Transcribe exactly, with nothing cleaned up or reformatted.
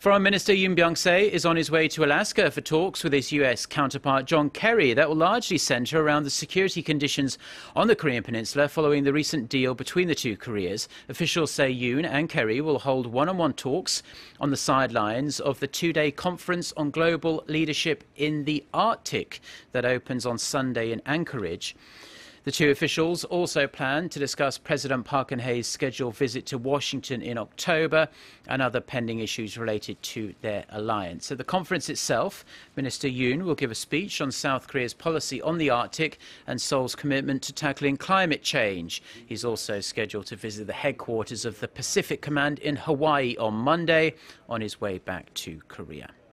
Foreign Minister Yoon Byung-se is on his way to Alaska for talks with his U S counterpart John Kerry. That will largely center around the security conditions on the Korean Peninsula following the recent deal between the two Koreas. Officials say Yoon and Kerry will hold one-on-one talks on the sidelines of the two-day Conference on Global Leadership in the Arctic that opens on Sunday in Anchorage. The two officials also plan to discuss President Park Geun-hye's scheduled visit to Washington in October and other pending issues related to their alliance. At the conference itself, Minister Yoon will give a speech on South Korea's policy on the Arctic and Seoul's commitment to tackling climate change. He's also scheduled to visit the headquarters of the Pacific Command in Hawaii on Monday on his way back to Korea.